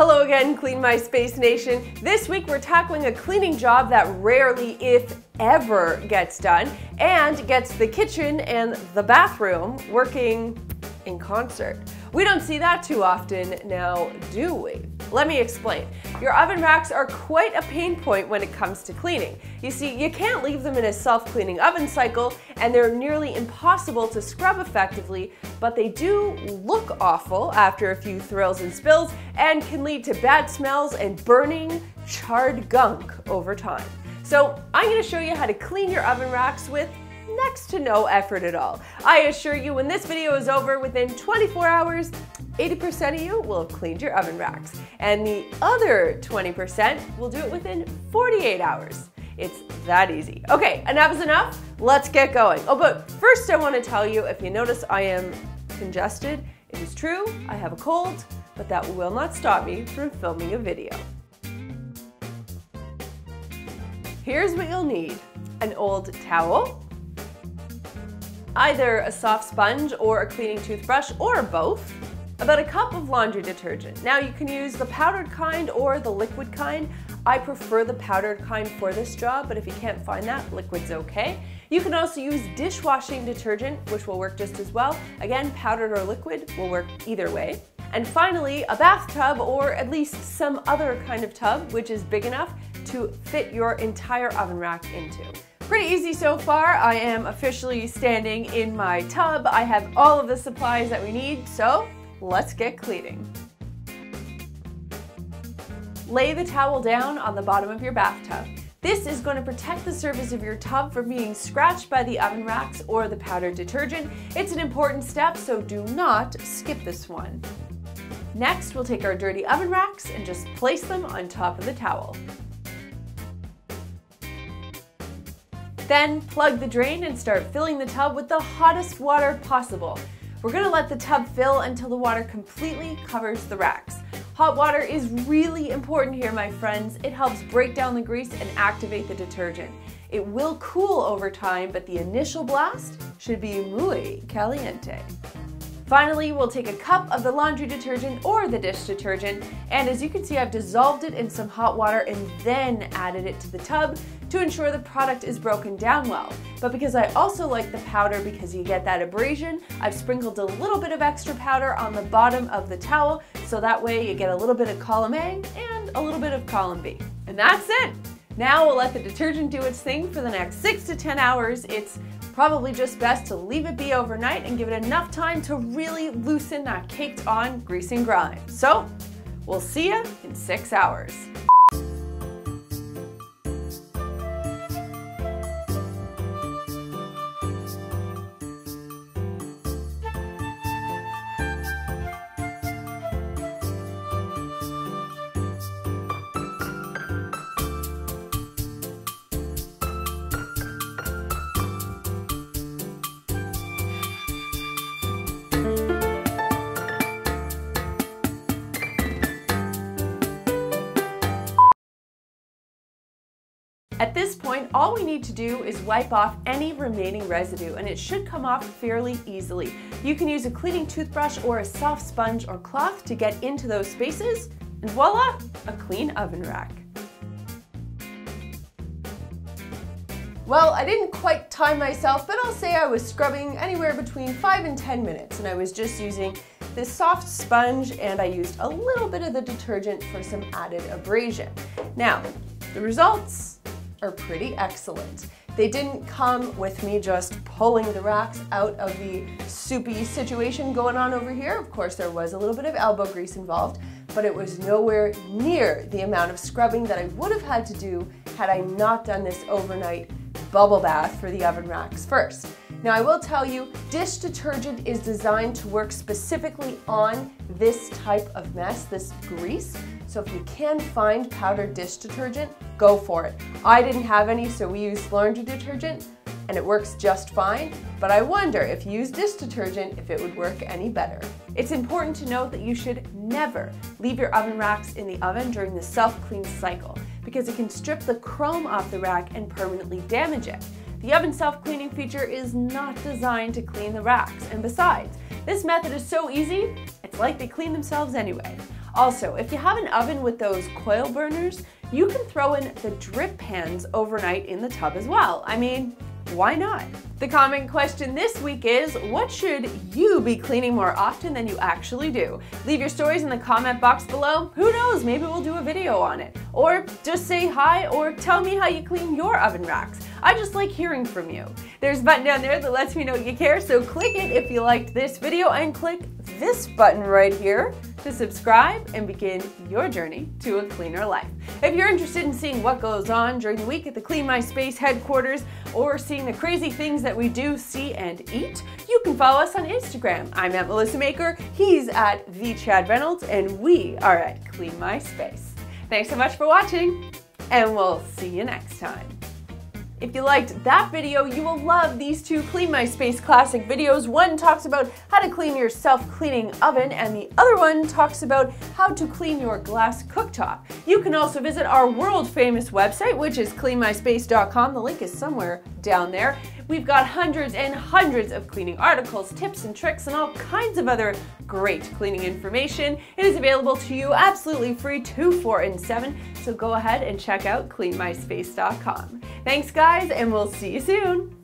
Hello again, Clean My Space Nation. This week we're tackling a cleaning job that rarely, if ever, gets done and gets the kitchen and the bathroom working in concert. We don't see that too often now, do we? Let me explain. Your oven racks are quite a pain point when it comes to cleaning. You see, you can't leave them in a self-cleaning oven cycle, and they're nearly impossible to scrub effectively, but they do look awful after a few thrills and spills and can lead to bad smells and burning, charred gunk over time. So I'm gonna show you how to clean your oven racks with next to no effort at all. I assure you, when this video is over, within 24 hours, 80% of you will have cleaned your oven racks, and the other 20% will do it within 48 hours. It's that easy. Okay, enough is enough. Let's get going. Oh, but first I want to tell you, if you notice I am congested, it is true, I have a cold, but that will not stop me from filming a video. Here's what you'll need: an old towel, either a soft sponge or a cleaning toothbrush or both, about a cup of laundry detergent. Now you can use the powdered kind or the liquid kind. I prefer the powdered kind for this job, but if you can't find that, liquid's okay. You can also use dishwashing detergent, which will work just as well. Again, powdered or liquid will work either way. And finally, a bathtub, or at least some other kind of tub which is big enough to fit your entire oven rack into. Pretty easy so far. I am officially standing in my tub. I have all of the supplies that we need, so let's get cleaning. Lay the towel down on the bottom of your bathtub. This is going to protect the surface of your tub from being scratched by the oven racks or the powdered detergent. It's an important step, so do not skip this one. Next, we'll take our dirty oven racks and just place them on top of the towel. Then plug the drain and start filling the tub with the hottest water possible. We're gonna let the tub fill until the water completely covers the racks. Hot water is really important here, my friends. It helps break down the grease and activate the detergent. It will cool over time, but the initial blast should be muy caliente. Finally, we'll take a cup of the laundry detergent or the dish detergent, and as you can see, I've dissolved it in some hot water and then added it to the tub to ensure the product is broken down well. But because I also like the powder because you get that abrasion, I've sprinkled a little bit of extra powder on the bottom of the towel, so that way you get a little bit of column A and a little bit of column B. And that's it! Now we'll let the detergent do its thing for the next 6 to 10 hours. It's probably just best to leave it be overnight and give it enough time to really loosen that caked on grease and grime. So we'll see you in 6 hours. At this point, all we need to do is wipe off any remaining residue, and it should come off fairly easily. You can use a cleaning toothbrush or a soft sponge or cloth to get into those spaces, and voila, a clean oven rack. Well, I didn't quite time myself, but I'll say I was scrubbing anywhere between 5 and 10 minutes, and I was just using this soft sponge, and I used a little bit of the detergent for some added abrasion. Now, the results are pretty excellent. They didn't come with me just pulling the racks out of the soupy situation going on over here. Of course, there was a little bit of elbow grease involved, but it was nowhere near the amount of scrubbing that I would have had to do had I not done this overnight bubble bath for the oven racks first. Now, I will tell you, dish detergent is designed to work specifically on this type of mess, this grease. So if you can find powdered dish detergent, go for it. I didn't have any, so we used laundry detergent, and it works just fine, but I wonder if you use dish detergent, if it would work any better. It's important to note that you should never leave your oven racks in the oven during the self-clean cycle, because it can strip the chrome off the rack and permanently damage it. The oven self-cleaning feature is not designed to clean the racks, and besides, this method is so easy, it's like they clean themselves anyway. Also, if you have an oven with those coil burners, you can throw in the drip pans overnight in the tub as well. I mean, why not? The comment question this week is, what should you be cleaning more often than you actually do? Leave your stories in the comment box below. Who knows, maybe we'll do a video on it. Or just say hi or tell me how you clean your oven racks. I just like hearing from you. There's a button down there that lets me know you care, so click it if you liked this video and click this button right here to subscribe and begin your journey to a cleaner life. If you're interested in seeing what goes on during the week at the Clean My Space headquarters or seeing the crazy things that we do, see, and eat, you can follow us on Instagram. I'm at Melissa Maker, he's at TheChad Reynolds, and we are at Clean My Space. Thanks so much for watching, and we'll see you next time. If you liked that video, you will love these two Clean My Space classic videos. One talks about how to clean your self-cleaning oven, and the other one talks about how to clean your glass cooktop. You can also visit our world-famous website, which is cleanmyspace.com. The link is somewhere down there. We've got hundreds and hundreds of cleaning articles, tips and tricks, and all kinds of other great cleaning information. It is available to you absolutely free 2, 4, and 7, so go ahead and check out cleanmyspace.com. Thanks guys, and we'll see you soon.